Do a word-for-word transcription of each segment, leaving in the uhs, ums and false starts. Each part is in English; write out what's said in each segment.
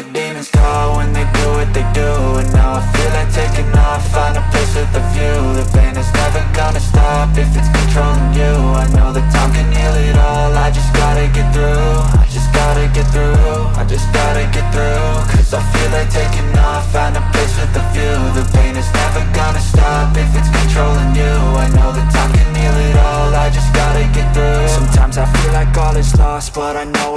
the demons call when they do what they do. And now I feel like taking off, find a place with a view. The pain is never gonna stop if it's controlling you. I know that time can heal it all, I just gotta get through. I just gotta get through, I just gotta get through. Cause I feel like taking off, find a place with a view. The pain is never gonna stop if it's controlling you. I know that time can heal it all, I just gotta get through. Sometimes I feel like all is lost, but I know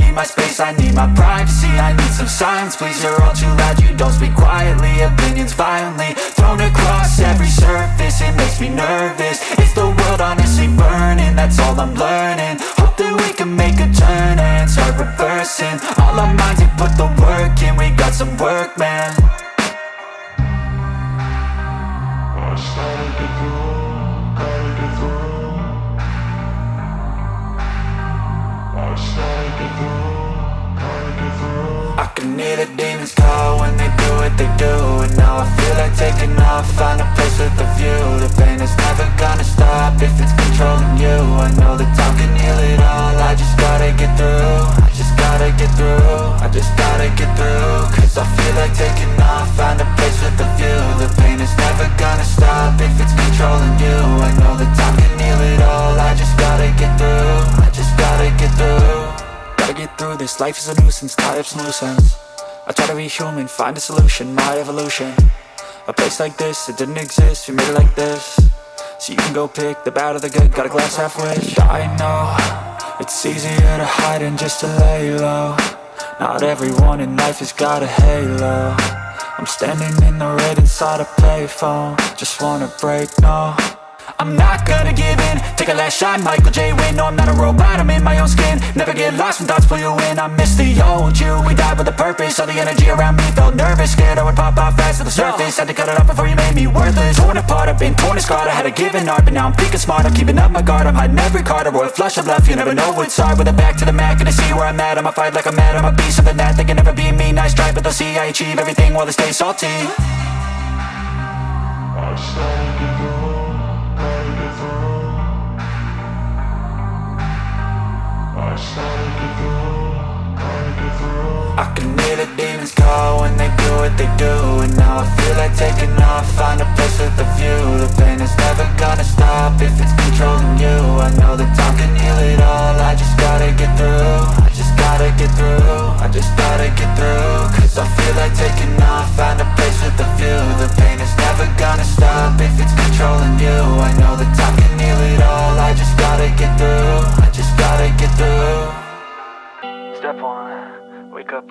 need my space, I need my privacy. I need some silence, please, you're all too loud. You don't speak quietly, opinions violently thrown across every surface. It makes me nervous, it's the world honestly burning. That's all I'm learning, hope that we can make a turn and start reversing all our minds and put the work in. We got some work, man. I started to grow. I can hear the demons call when they do what they do. And now I feel like taking off, find a place with a view. The pain is never gonna stop if it's controlling you. I know that time can heal it all, I just gotta get through. I just gotta get through, I just gotta get through. Cause I feel like taking off, find a place with a view. The pain is never gonna stop if it's controlling you. I know that time can heal it all, I just gotta get through. I just gotta get through. Gotta get through this, life is a nuisance, tie up some loose ends. I try to be human, find a solution, my evolution. A place like this, it didn't exist, we made it like this. So you can go pick the bad or the good, got a glass half wish. I know it's easier to hide than just to lay low. Not everyone in life has got a halo. I'm standing in the red inside a payphone. Just wanna break, no, I'm not gonna give in. Take a last shot, Michael J. Win. No, I'm not a robot, I'm in my own skin. Never get lost when thoughts pull you in. I miss the old you, we died with a purpose. All the energy around me felt nervous, scared I would pop out fast to the surface. Had to cut it off before you made me worthless. Torn apart, I've been torn and scarred. I had a given art, but now I'm thinking smart. I'm keeping up my guard, I'm hiding every card. A royal flush of love, you never know what's hard. With a back to the mat, gonna see where I'm at. I'ma fight like I'm mad, I'ma be something that they can never be me. Nice try, but they'll see I achieve everything while they stay salty. I started to grow. I can hear the demons call when they do what they do. And now I feel like taking off, find a place with a view. The pain is never gonna stop if it's controlling you. I know that time can heal it all, I just gotta get through. I just gotta get through, I just gotta get through. Cause I feel like taking off, find a place with a view. The pain is never gonna stop if it's controlling you. I know that time can heal it all, I just gotta get through. Gotta get through. Step one, wake up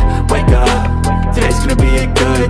Wake up, today's gonna be a good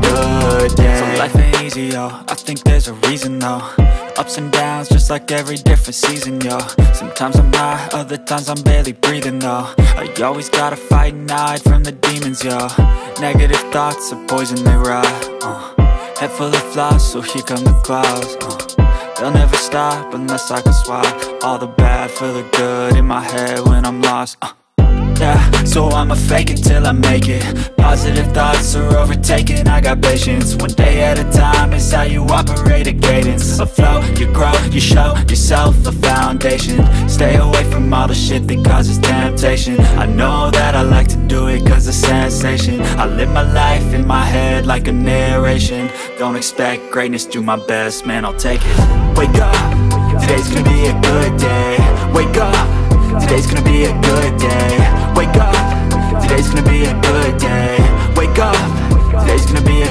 good day. easy, yo. I think there's a reason, though. Ups and downs, just like every different season, yo. Sometimes I'm high, other times I'm barely breathing, though. I always gotta fight and hide from the demons, yo. Negative thoughts are poison, they rot, uh. Head full of flaws, so here come the clouds, uh. They'll never stop unless I can swap all the bad for the good in my head when I'm lost, uh. Yeah, so I'ma fake it till I make it. Positive thoughts are overtaken, I got patience. One day at a time, it's how you operate a cadence. A flow, you grow, you show yourself a foundation. Stay away from all the shit that causes temptation. I know that I like to do it cause it's a sensation. I live my life in my head like a narration. Don't expect greatness, do my best, man, I'll take it. Wake up, today's gonna be a good day. Wake up, today's gonna be a good day. Wake up, today's gonna be a good day. Wake up, today's gonna be a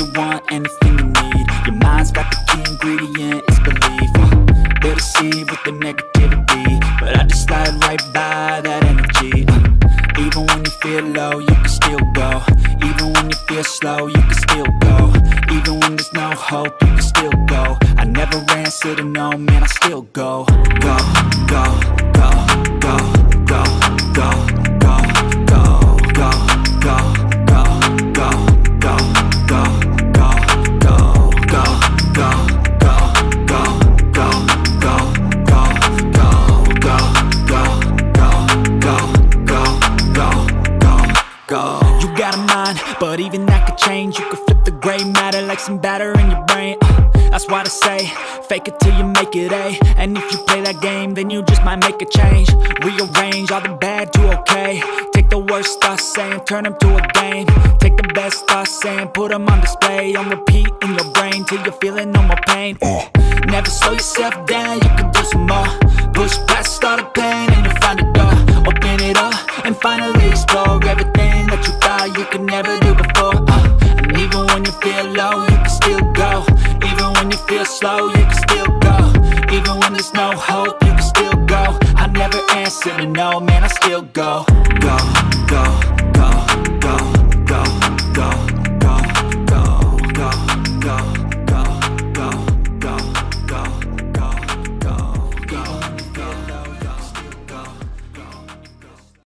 you want, anything you need. Your mind's got the key ingredient, it's belief. uh, They'll deceive with the negativity, but I just slide right by that energy. uh, Even when you feel low, you can still go. Even when you feel slow, you can still go. Even when there's no hope, you can still go. I never answer to no, man, I still go. Go, go, go, go, go, go, go, go, go, go, go, go, go, go, go, go, go, go, go, go, go, go, go, go, go, go, go. Go. You got a mind, but even that could change. You could flip the gray matter like some batter in your brain. uh, That's why they say, fake it till you make it, eh? And if you play that game, then you just might make a change. Rearrange all the bad to okay. Take the worst thoughts saying, turn them to a game. Take the best thoughts saying, put them on display. On repeat in your brain till you're feeling no more pain. uh. Never slow yourself down, you can do some more.